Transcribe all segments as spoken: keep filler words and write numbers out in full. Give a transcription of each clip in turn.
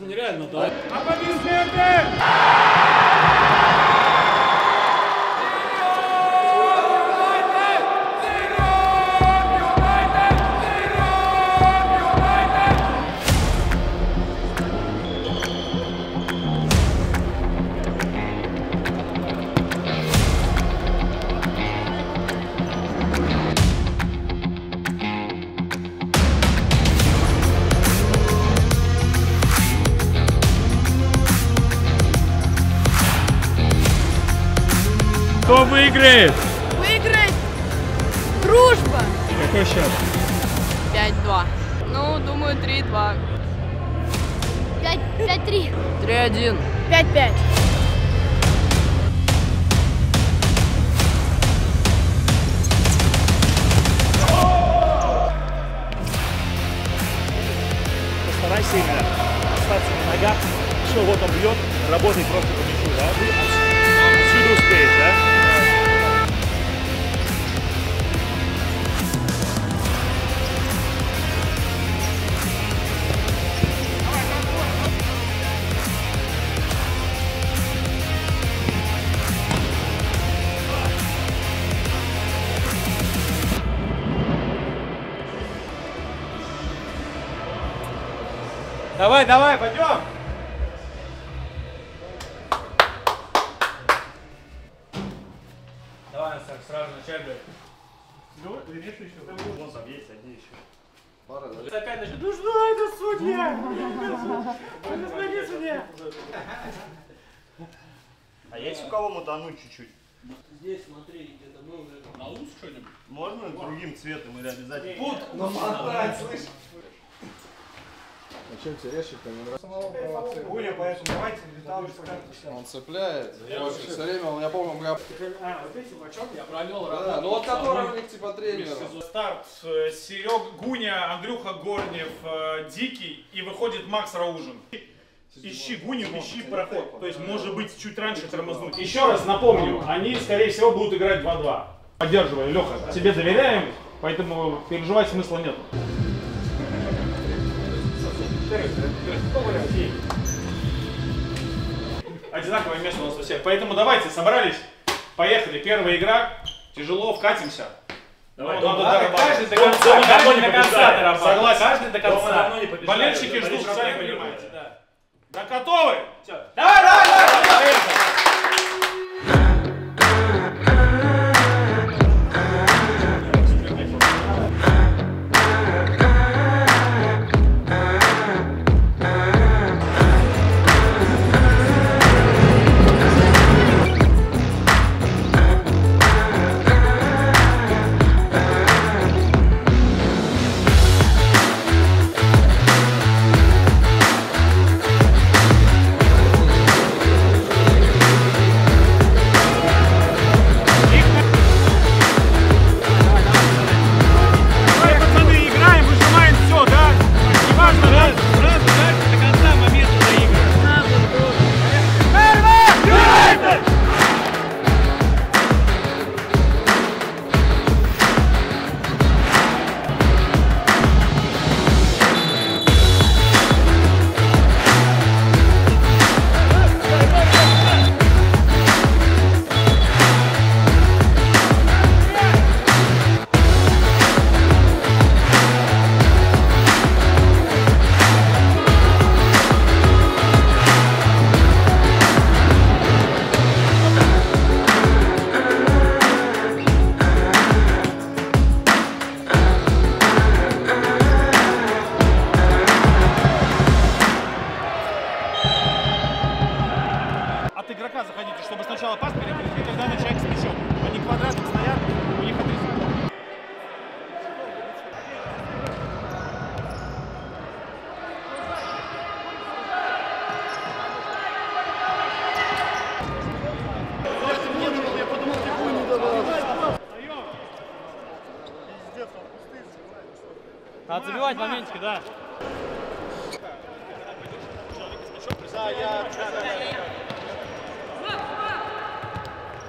нас нереально, да. Аплодисменты! Кто выиграет? Выиграет дружба. Какой счет? пять-два. Ну, думаю, три-два. пять-три. три-один. пять-пять. Постарайся играть. Остаться на ногах. Все, вот он бьет. Работай просто по мячу, да? Всюду успеешь, да? Давай, давай, пойдем! Давай, Настя, сразу начать, блядь. Ну, ты видишь еще? Вон там есть одни еще. Пара, да? Опять начнет. Ну что это, судья? Господин судья! А есть у кого мотануть чуть-чуть? Здесь, смотри, где-то был... На ус что-нибудь? Можно другим цветом или обязательно? Пут! Ну, мотать, слышишь? А чем тебе решить, то не нравится. Уля, поэтому давайте летал. Он цепляет. Все время, я помню, мы... А, вот эти бачок я провел. Да, ну от которого у них типа тренер. Старт. Серега Гуня, Андрюха Горнев, Дикий и выходит Макс Раужин. Ищи Гуню, ищи проход. То есть, может быть, чуть раньше тормознуть. Еще раз напомню, они, скорее всего, будут играть два-два. Поддерживай, Леха. Тебе доверяем, поэтому переживать смысла нет. Одинаковое место у нас у всех. Поэтому давайте, собрались, поехали. Первая игра, тяжело, вкатимся. Давай, ну, давай, каждый до конца, он каждый до конца дорабатывает. Согласен, каждый до конца. Болельщики ждут, сами понимаете. Да. Да, готовы? Все. Давай, давай, давай, давай. Надо забивать моментики, да. Да, я...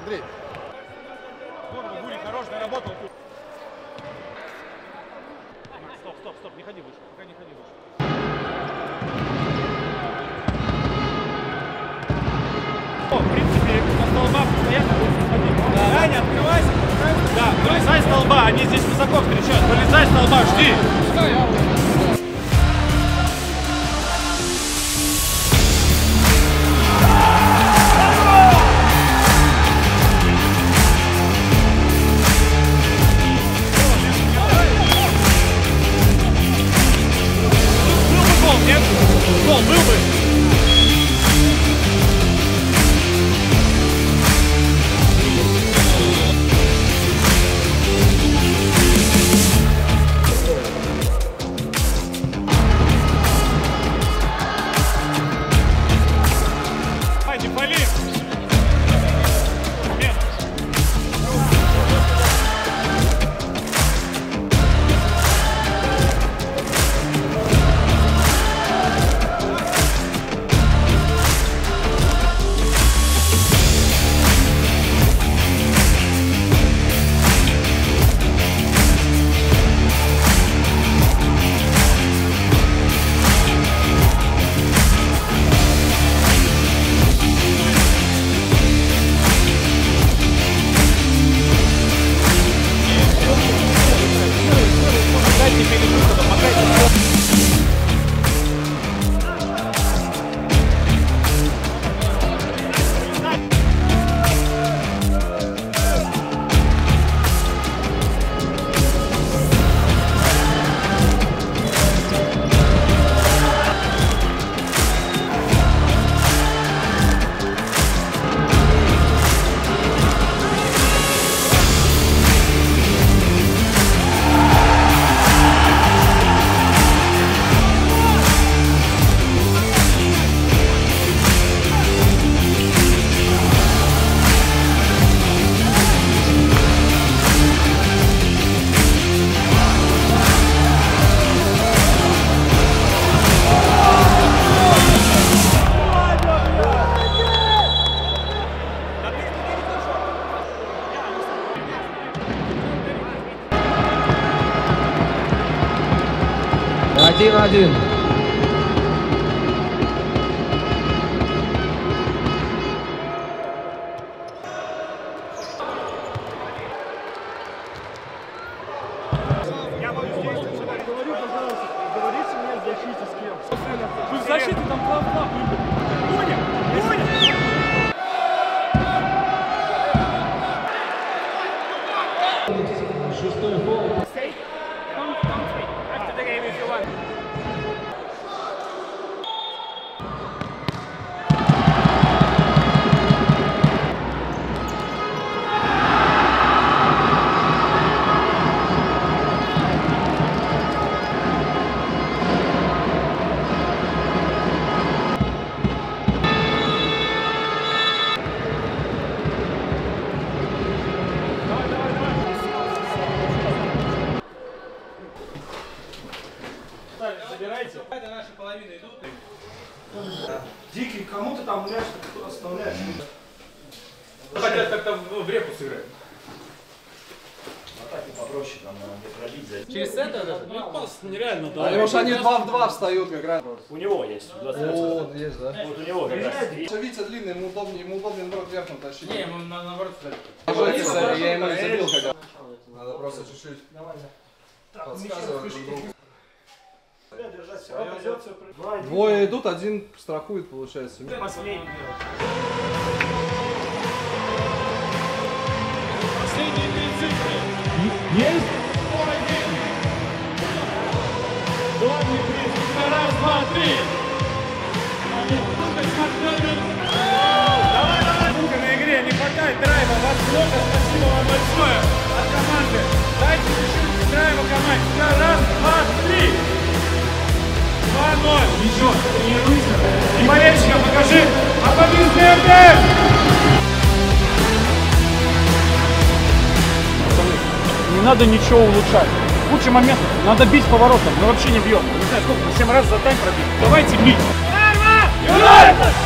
Андрей. Здорово, Гурик, хорош, наработал. Стоп, стоп, стоп, не ходи выше, пока не ходи выше. В принципе, на столбах постоянно будет выходить. Да. Аня, открывайся, открывайся. Да, вылезай с столба, они здесь высоко встречают. Вылезай с столба, жди. Гол был бы. Ай, не пали. один-один. Я боюсь, я говорю, пожалуйста, говорите мне в защите с кем. Вы в защите там плав-плав. Понял? Понял? Шестой гол. Забирайте. Это наши половины идут. Да. Дикий, кому ты там уляешь, кто оставляешь? Хотят как-то в реку сыграть. Атаки попроще, там надо пробить. Через это? Ну, пас нереально, да. Потому что они два в два встают как раз. У него есть. О, есть, да. Вот у него как раз. Витя длинный, ему удобнее, ему удобнее наоборот вверх натащить. Не, ему наоборот встать. Я ему не забил хотя. Надо просто чуть-чуть подсказывать друг другу. Двое идут, один страхует, получается. Последний. Последние две цифры. Есть? сто один. Главный приз. Раз, два, три. Давай, давай. Сука, на игре не хватает драйва. Вас много. Спасибо вам большое от команды. Дайте решить драйва команде. Раз, два, три. два ноль. Ничего, тренируйся. И болельщикам покажи аплодисменты! Не надо ничего улучшать. Лучший момент. Надо бить поворотом. Мы вообще не бьем. Не знаю, сколько. Мы семь раз за тайм пробили. Давайте бить. Арма! Let's go.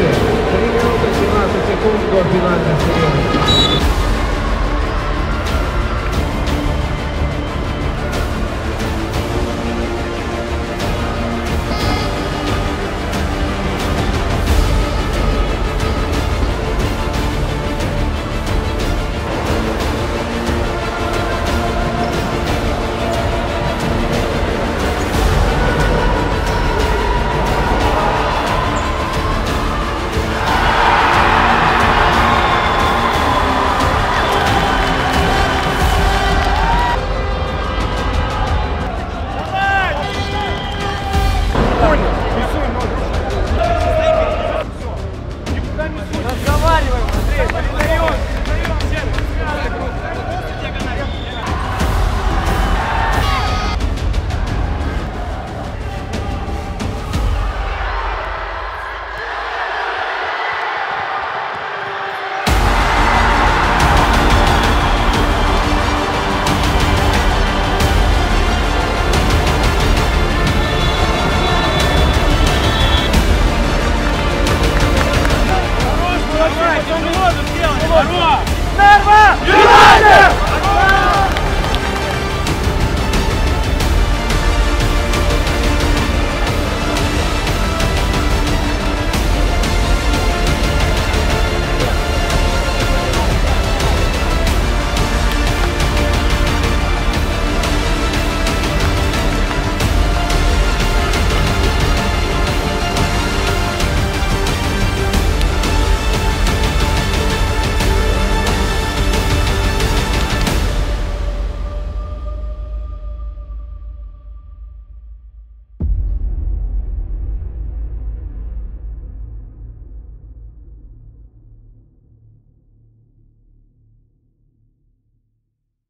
три минуты семнадцать секунд до финальной серии. Нарва! Юнайтед!